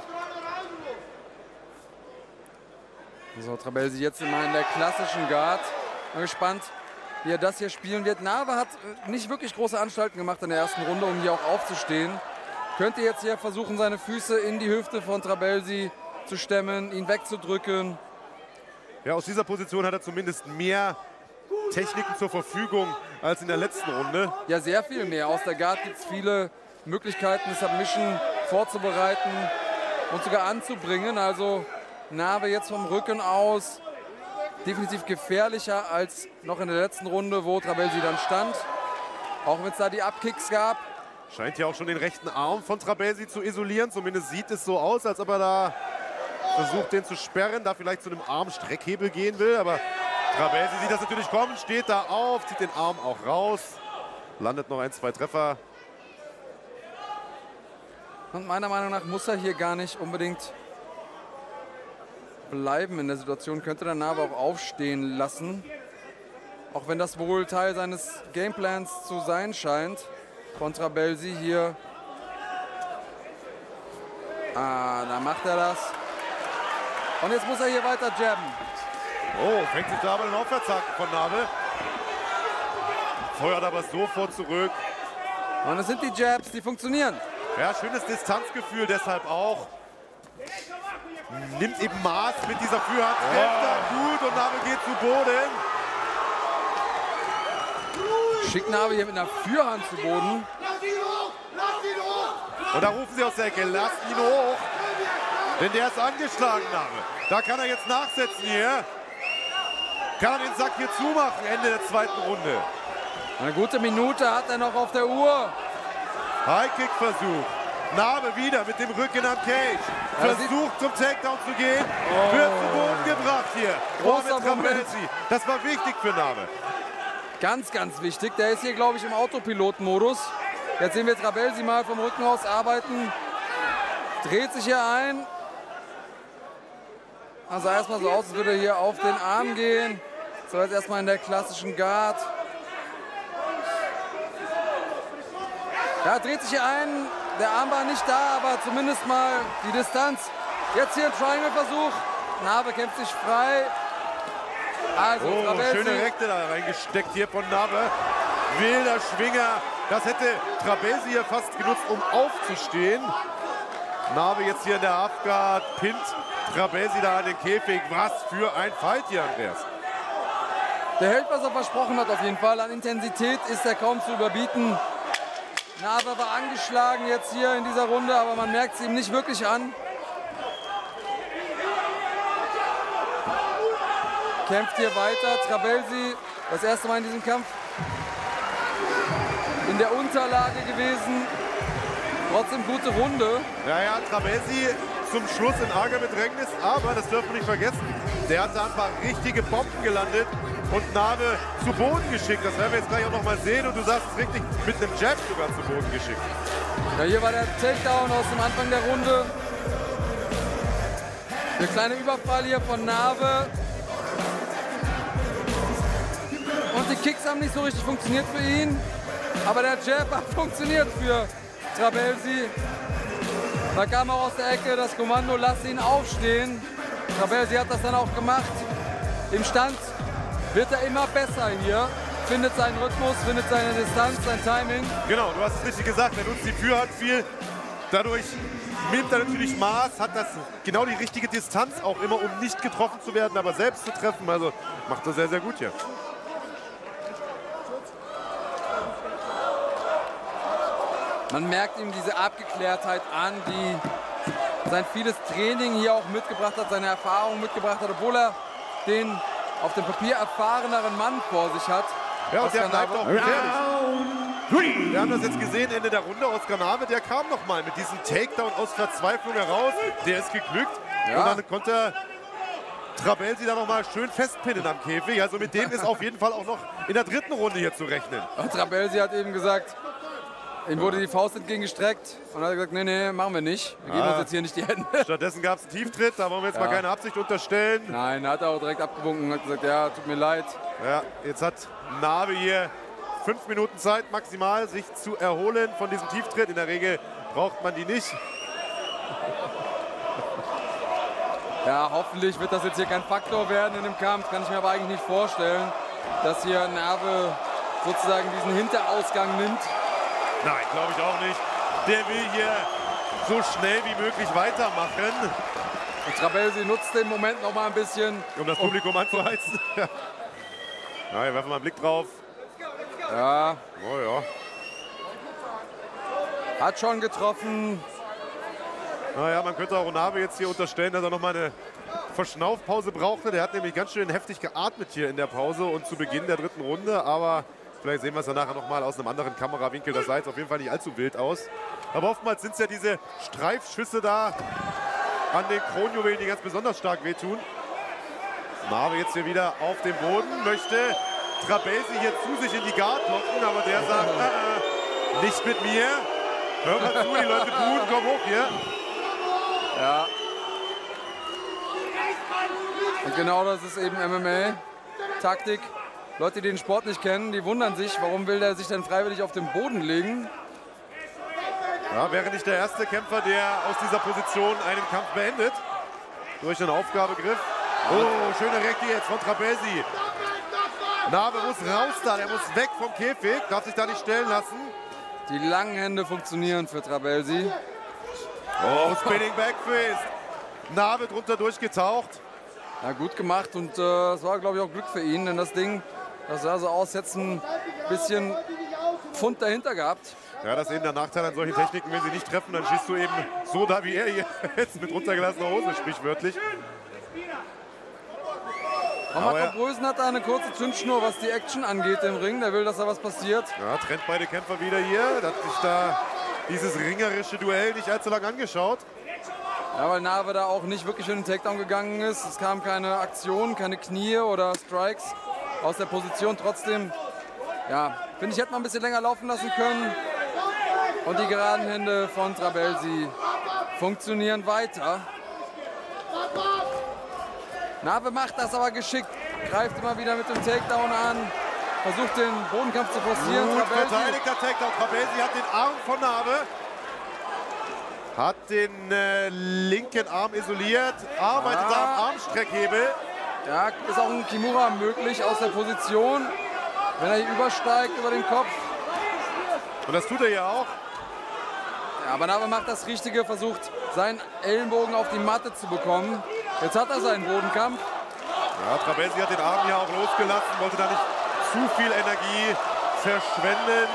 So, Trabelsi jetzt immer in der klassischen Guard. Mal gespannt, wie er das hier spielen wird. Nave hat nicht wirklich große Anstalten gemacht in der ersten Runde, um hier auch aufzustehen. Könnte jetzt hier versuchen, seine Füße in die Hüfte von Trabelsi zu stemmen, ihn wegzudrücken. Ja, aus dieser Position hat er zumindest mehr Techniken zur Verfügung als in der letzten Runde. Ja, sehr viel mehr. Aus der Guard gibt es viele Möglichkeiten, das Submission vorzubereiten und sogar anzubringen. Also Nave jetzt vom Rücken aus definitiv gefährlicher als noch in der letzten Runde, wo Trabelsi dann stand. Auch wenn es da die Abkicks gab. Scheint ja auch schon den rechten Arm von Trabelsi zu isolieren. Zumindest sieht es so aus, als ob er da versucht, den zu sperren, da vielleicht zu einem Armstreckhebel gehen will. Aber Trabelsi sieht das natürlich kommen, steht da auf, zieht den Arm auch raus. Landet noch ein, zwei Treffer. Und meiner Meinung nach muss er hier gar nicht unbedingt bleiben in der Situation. Könnte dann aber auch aufstehen lassen. Auch wenn das wohl Teil seines Gameplans zu sein scheint. Von Trabelsi hier. Ah, da macht er das. Und jetzt muss er hier weiter jabben. Oh, fängt sich da aber den Aufwärtshaken von Nave. Feuert aber sofort zurück. Und es sind die Jabs, die funktionieren. Ja, schönes Distanzgefühl deshalb auch. Nimmt eben Maß mit dieser Führhand. Oh. Hält da gut und Nave geht zu Boden. Schickt Nave hier mit einer Führhand zu Boden. Lass ihn hoch! Lass ihn hoch! Und da rufen sie aus der Ecke, lass ihn hoch! Denn der ist angeschlagen, Nave. Da kann er jetzt nachsetzen hier. Kann er den Sack hier zumachen, Ende der zweiten Runde. Eine gute Minute hat er noch auf der Uhr. High-Kick-Versuch. Nave wieder mit dem Rücken am Cage. Versucht zum Takedown zu gehen. Oh. Wird zu Boden gebracht hier. Großer Trabelsi. Das war wichtig für Nave. Ganz, ganz wichtig. Der ist hier, glaube ich, im Autopilotenmodus. Jetzt sehen wir Trabelsi mal vom Rücken aus arbeiten. Dreht sich hier ein. Also erstmal so aus, als würde er hier auf den Arm gehen. So, jetzt erstmal in der klassischen Guard. Ja, dreht sich hier ein. Der Arm war nicht da, aber zumindest mal die Distanz. Jetzt hier ein Triangle-Versuch. Nave kämpft sich frei. Also, oh, Trabelsi. Schöne Rechte da reingesteckt hier von Nave. Wilder Schwinger. Das hätte Trabelsi hier fast genutzt, um aufzustehen. Nave jetzt hier in der Halfguard, pinnt Trabelsi da an den Käfig. Was für ein Fight hier, Andreas. Der hält, was er versprochen hat auf jeden Fall. An Intensität ist er kaum zu überbieten. Nave war angeschlagen jetzt hier in dieser Runde, aber man merkt es ihm nicht wirklich an. Kämpft hier weiter. Trabelsi, das erste Mal in diesem Kampf in der Unterlage gewesen. Trotzdem gute Runde. Ja, ja, Trabelsi zum Schluss in arger Bedrängnis, aber das dürfen wir nicht vergessen, der hat da ein paar richtige Bomben gelandet und Nave zu Boden geschickt. Das werden wir jetzt gleich auch noch mal sehen und du sagst es richtig, mit einem Jab sogar zu Boden geschickt. Ja, hier war der Takedown aus dem Anfang der Runde. Der kleine Überfall hier von Nave. Und die Kicks haben nicht so richtig funktioniert für ihn, aber der Jab hat funktioniert für Trabelsi. Da kam auch aus der Ecke das Kommando, lass ihn aufstehen. Trabelsi hat das dann auch gemacht. Im Stand wird er immer besser hier. Findet seinen Rhythmus, findet seine Distanz, sein Timing. Genau, du hast es richtig gesagt, wenn uns die Führhand fiel, dadurch nimmt er natürlich Maß, hat das genau die richtige Distanz auch immer, um nicht getroffen zu werden, aber selbst zu treffen. Also macht er sehr, sehr gut hier. Man merkt ihm diese Abgeklärtheit an, die sein vieles Training hier auch mitgebracht hat, seine Erfahrung mitgebracht hat, obwohl er den auf dem Papier erfahreneren Mann vor sich hat. Ja, und der bleibt auch gefährlich. Wir haben das jetzt gesehen, Ende der Runde, Oscar Nave, der kam nochmal mit diesem Takedown aus Verzweiflung heraus. Der ist geglückt ja. Und dann konnte er Trabelsi da nochmal schön festpinnen am Käfig. Also mit dem ist auf jeden Fall auch noch in der dritten Runde hier zu rechnen. Und Trabelsi hat eben gesagt, ihm wurde die Faust entgegengestreckt und hat gesagt, nee, nee, machen wir nicht. Wir geben ah. uns jetzt hier nicht die Hände. Stattdessen gab es einen Tieftritt, da wollen wir jetzt ja. mal keine Absicht unterstellen. Nein, er hat auch direkt abgewunken und hat gesagt, ja, tut mir leid. Ja, jetzt hat Nave hier fünf Minuten Zeit maximal, sich zu erholen von diesem Tieftritt. In der Regel braucht man die nicht. Ja, hoffentlich wird das jetzt hier kein Faktor werden in dem Kampf. Kann ich mir aber eigentlich nicht vorstellen, dass hier Nave sozusagen diesen Hinterausgang nimmt. Nein, glaube ich auch nicht. Der will hier so schnell wie möglich weitermachen. Und Trabelsi nutzt den Moment noch mal ein bisschen. Um das Publikum um anzuheizen. Ja, wir werfen mal einen Blick drauf. Ja. Oh, ja. Hat schon getroffen. Naja, man könnte auch Nave jetzt hier unterstellen, dass er noch mal eine Verschnaufpause brauchte. Der hat nämlich ganz schön heftig geatmet hier in der Pause und zu Beginn der dritten Runde. Aber vielleicht sehen wir es dann nachher noch mal aus einem anderen Kamerawinkel. Das sah jetzt auf jeden Fall nicht allzu wild aus. Aber oftmals sind es ja diese Streifschüsse da an den Kronjuwelen, die ganz besonders stark wehtun. Nave jetzt hier wieder auf dem Boden, möchte Trabelsi hier zu sich in die Guard locken, aber der sagt, äh, äh, nicht mit mir. Hör mal zu, die Leute tun, komm hoch hier. Ja. Und genau das ist eben M M A-Taktik. Leute, die den Sport nicht kennen, die wundern sich, warum will der sich denn freiwillig auf den Boden legen? Ja, wäre nicht der erste Kämpfer, der aus dieser Position einen Kampf beendet. Durch einen Aufgabegriff. Oh, schöne Recke jetzt von Trabelsi. Nave muss raus da, er muss weg vom Käfig, darf sich da nicht stellen lassen. Die langen Hände funktionieren für Trabelsi. Oh, Spinning Backfist. Nave drunter durchgetaucht. Ja, gut gemacht und äh, das war, glaube ich, auch Glück für ihn, denn das Ding, das sah so aus, jetzt ein bisschen Pfund dahinter gehabt. Ja, das ist eben der Nachteil an solchen Techniken, wenn sie nicht treffen, dann schießt du eben so da, wie er hier jetzt mit runtergelassener Hose, sprichwörtlich. Marco Rosen hat eine kurze Zündschnur, was die Action angeht im Ring. Der will, dass da was passiert. Ja, trennt beide Kämpfer wieder hier. Hat sich da dieses ringerische Duell nicht allzu lang angeschaut. Ja, weil Nave da auch nicht wirklich in den Takedown gegangen ist. Es kamen keine Aktionen, keine Knie oder Strikes aus der Position. Trotzdem, ja, finde ich, hätte man ein bisschen länger laufen lassen können. Und die geraden Hände von Trabelsi funktionieren weiter. Nave macht das aber geschickt, greift immer wieder mit dem Takedown an, versucht den Bodenkampf zu forcieren. Gut verteidigter Takedown, Trabelsi hat den Arm von Nave, hat den äh, linken Arm isoliert, arbeitet ja. am Armstreckhebel. Ja, ist auch ein Kimura möglich aus der Position, wenn er hier übersteigt über den Kopf. Und das tut er ja auch. Ja, aber Nave macht das Richtige, versucht seinen Ellenbogen auf die Matte zu bekommen. Jetzt hat er seinen Bodenkampf. Ja, Trabelsi hat den Arm ja auch losgelassen, wollte da nicht zu viel Energie verschwenden.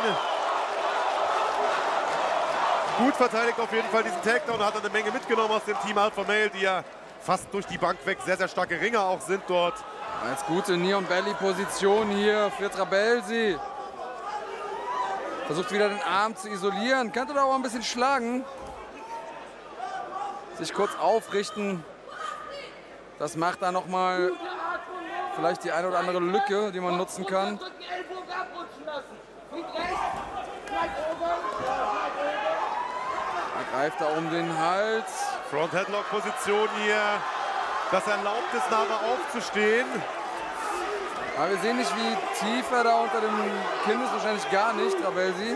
Gut verteidigt auf jeden Fall diesen Takedown, hat eine Menge mitgenommen aus dem Team Alpha Male, die ja fast durch die Bank weg sehr, sehr starke Ringer auch sind dort. Ganz gute Knee- und Belly-Position hier für Trabelsi. Versucht wieder den Arm zu isolieren, kann da auch ein bisschen schlagen. Sich kurz aufrichten. Das macht da noch mal vielleicht die eine oder andere Lücke, die man nutzen kann. Er greift da um den Hals. Front Headlock Position hier. Das erlaubt es, Nave aufzustehen. Aber wir sehen nicht, wie tief er da unter dem Kinn ist. Wahrscheinlich gar nicht, Trabelsi.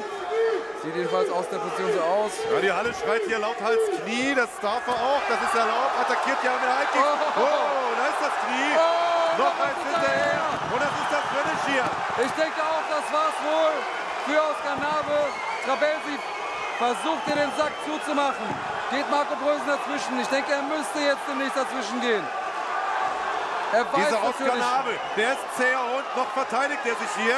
Sieht jedenfalls aus der Position so aus. Ja, die Halle schreit hier laut Hals Knie, das darf er auch, das ist erlaubt. Attackiert ja mit Highkick. Oh, da ist das Knie. Oh, noch eins hinterher. Und das ist das Finish hier. Ich denke auch, das war's wohl für Oscar Nave. Trabelsi versucht hier den Sack zuzumachen. Geht Marco Rosen dazwischen. Ich denke, er müsste jetzt demnächst dazwischen gehen. Er weiß Dieser Oscar Nave, der ist zäher und noch verteidigt er sich hier.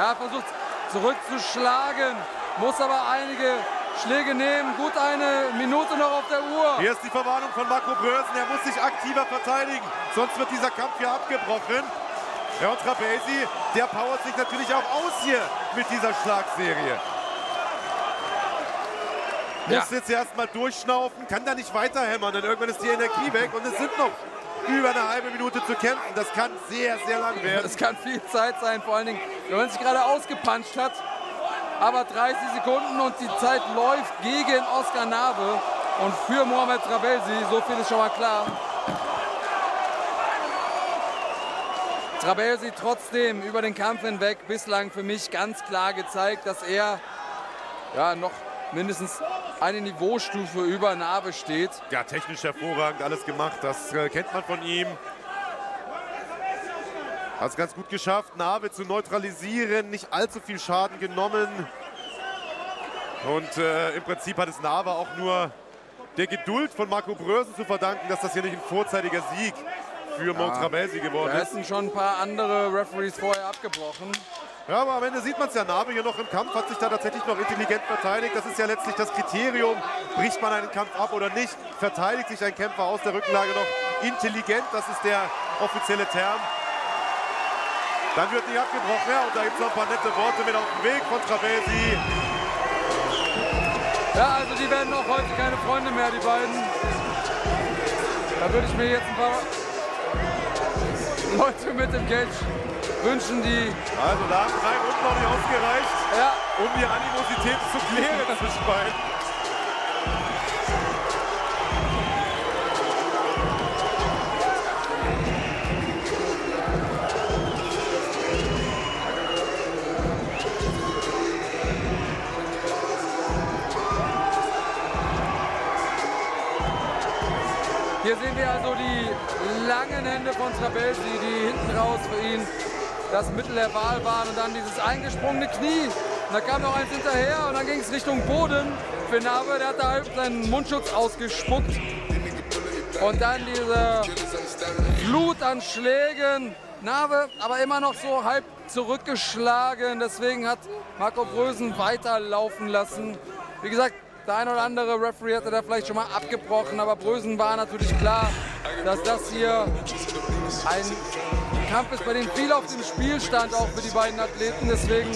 Ja, versucht zurückzuschlagen, muss aber einige Schläge nehmen. Gut eine Minute noch auf der Uhr. Hier ist die Verwarnung von Marco Rosen. Er muss sich aktiver verteidigen, sonst wird dieser Kampf hier abgebrochen. Ja, und Trabelsi, der powert sich natürlich auch aus hier mit dieser Schlagserie. Muss ja. jetzt erstmal durchschnaufen, kann da nicht weiter hämmern, denn irgendwann ist die Energie weg und es sind noch über eine halbe Minute zu kämpfen. Das kann sehr, sehr lang werden. Das kann viel Zeit sein, vor allen Dingen, wenn man sich gerade ausgepuncht hat. Aber dreißig Sekunden und die Zeit läuft gegen Oscar Nave und für Mohamed Trabelsi. So viel ist schon mal klar. Trabelsi trotzdem über den Kampf hinweg bislang für mich ganz klar gezeigt, dass er ja noch mindestens eine Niveaustufe über Nave steht. Ja, technisch hervorragend alles gemacht, das äh, kennt man von ihm. Hat es ganz gut geschafft, Nave zu neutralisieren, nicht allzu viel Schaden genommen. Und äh, im Prinzip hat es Nave auch nur der Geduld von Marco Rosen zu verdanken, dass das hier nicht ein vorzeitiger Sieg für Mo Trabelsi geworden ist. Da sind schon ein paar andere Referees vorher abgebrochen. Ja, aber am Ende sieht man es ja, Nave hier noch im Kampf, hat sich da tatsächlich noch intelligent verteidigt. Das ist ja letztlich das Kriterium, bricht man einen Kampf ab oder nicht, verteidigt sich ein Kämpfer aus der Rückenlage noch intelligent, das ist der offizielle Term. Dann wird nicht abgebrochen, ja, und da gibt es noch ein paar nette Worte mit auf dem Weg von Trabelsi. Ja, also die werden auch heute keine Freunde mehr, die beiden. Da würde ich mir jetzt ein paar Leute mit dem Geld wünschen, die... Also da haben drei Runden noch nicht ausgereicht, ja, um die Animosität zu klären zwischen beiden. Hier sehen wir also die langen Hände von Trabelsi, die hinten raus für ihn das Mittel der Wahl waren, und dann dieses eingesprungene Knie. Und da kam noch eins hinterher und dann ging es Richtung Boden für Nave. Der hat da seinen Mundschutz ausgespuckt. Und dann diese Flut an Schlägen. Nave aber immer noch so halb zurückgeschlagen. Deswegen hat Marco Rosen weiterlaufen lassen. Wie gesagt, der ein oder andere Referee hatte da vielleicht schon mal abgebrochen, aber Rosen war natürlich klar, dass das hier ein Kampf ist, bei dem viel auf dem Spiel stand, auch für die beiden Athleten. Deswegen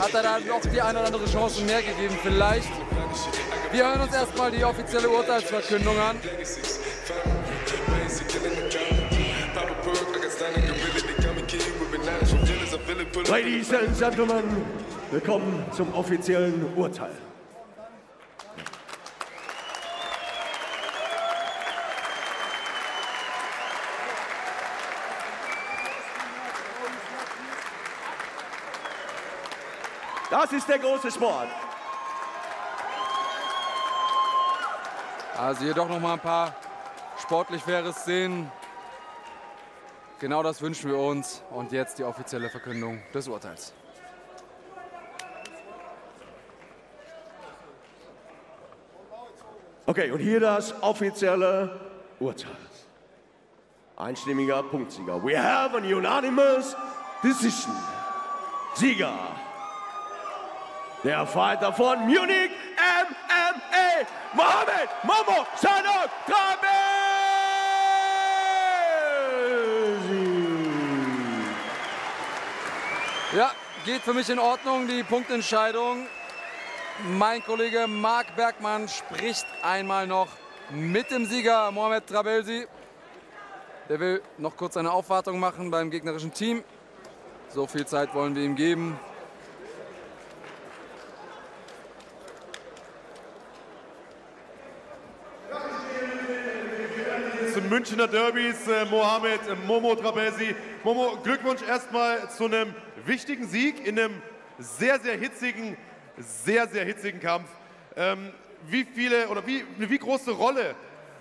hat er da noch die eine oder andere Chance mehr gegeben, vielleicht. Wir hören uns erstmal die offizielle Urteilsverkündung an. Ladies and Gentlemen, willkommen zum offiziellen Urteil. Das ist der große Sport. Also hier doch noch mal ein paar sportlich faire Szenen. Genau das wünschen wir uns. Und jetzt die offizielle Verkündung des Urteils. Okay, und hier das offizielle Urteil. Einstimmiger Punktsieger. We have a unanimous decision. Sieger. Der Fighter von Munich M M A, Mohamed Momo Sanok Trabelsi. Ja, geht für mich in Ordnung, die Punktentscheidung. Mein Kollege Marc Bergmann spricht einmal noch mit dem Sieger Mohamed Trabelsi. Der will noch kurz eine Aufwartung machen beim gegnerischen Team. So viel Zeit wollen wir ihm geben. Münchner Derbys, äh, Mohamed äh, Momo Trabelsi. Momo, Glückwunsch erstmal zu einem wichtigen Sieg in einem sehr, sehr hitzigen, sehr, sehr hitzigen Kampf. Ähm, wie viele oder wie, wie große Rolle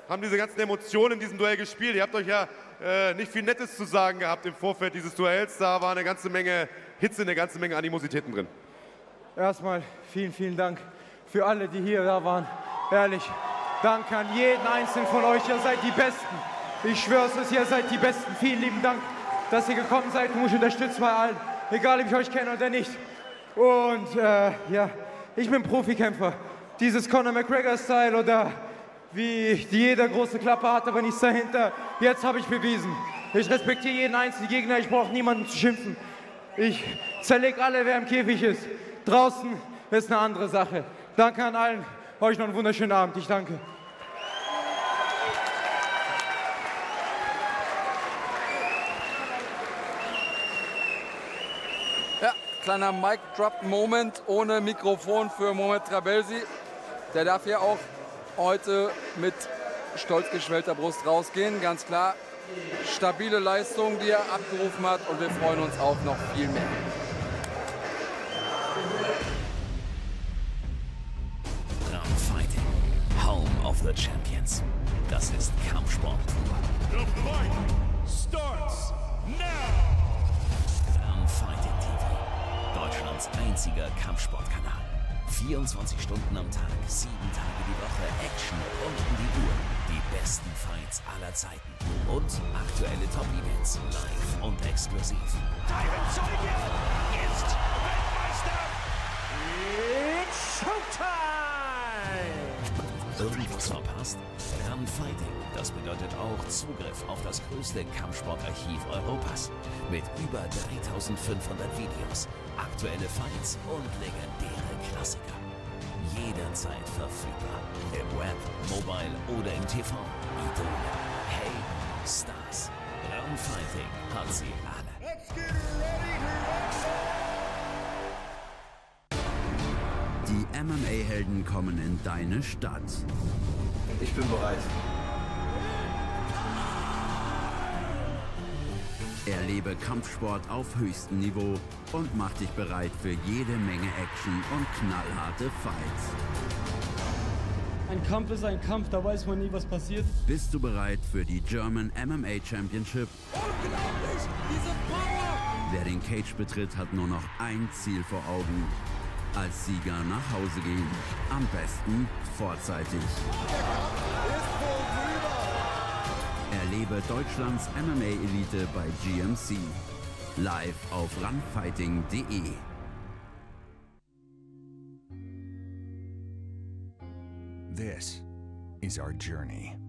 haben diese ganzen Emotionen in diesem Duell gespielt? Ihr habt euch ja äh, nicht viel Nettes zu sagen gehabt im Vorfeld dieses Duells. Da war eine ganze Menge Hitze, eine ganze Menge Animositäten drin. Erstmal vielen, vielen Dank für alle, die hier da waren. Ehrlich. Danke an jeden Einzelnen von euch, ihr seid die Besten. Ich schwöre es, ihr seid die Besten. Vielen lieben Dank, dass ihr gekommen seid und mich unterstützt bei allen. Egal, ob ich euch kenne oder nicht. Und äh, ja, ich bin Profikämpfer. Dieses Conor McGregor-Style oder wie die jeder große Klappe hat, aber nichts dahinter. Jetzt habe ich bewiesen. Ich respektiere jeden einzelnen Gegner, ich brauche niemanden zu schimpfen. Ich zerlege alle, wer im Käfig ist. Draußen ist eine andere Sache. Danke an allen. Euch noch einen wunderschönen Abend. Ich danke. Ja, kleiner Mic-Drop-Moment ohne Mikrofon für Mohamed Trabelsi. Der darf ja auch heute mit stolz geschwellter Brust rausgehen. Ganz klar, stabile Leistung, die er abgerufen hat. Und wir freuen uns auf noch viel mehr. Of the Champions. Das ist Kampfsport pur. The fight starts now. Drum Fighting T V, Deutschlands einziger Kampfsportkanal. vierundzwanzig Stunden am Tag, sieben Tage die Woche, Action rund um die Uhr. Die besten Fights aller Zeiten und aktuelle Top-Events live und exklusiv. David Zollier ist Weltmeister. It's Showtime! Irgendwas verpasst? Drum Fighting, das bedeutet auch Zugriff auf das größte Kampfsportarchiv Europas. Mit über dreitausendfünfhundert Videos, aktuelle Fights und legendäre Klassiker. Jederzeit verfügbar. Im Web, Mobile oder im T V. Idole, Hey, Stars. Drum Fighting hat sie alle. Let's get ready to rock. Die M M A-Helden kommen in deine Stadt. Ich bin bereit. Erlebe Kampfsport auf höchstem Niveau und mach dich bereit für jede Menge Action und knallharte Fights. Ein Kampf ist ein Kampf, da weiß man nie, was passiert. Bist du bereit für die German M M A Championship? Unglaublich, diese Power! Wer den Cage betritt, hat nur noch ein Ziel vor Augen. Als Sieger nach Hause gehen. Am besten vorzeitig. Erlebe Deutschlands M M A-Elite bei G M C. Live auf runfighting punkt de. This is our journey.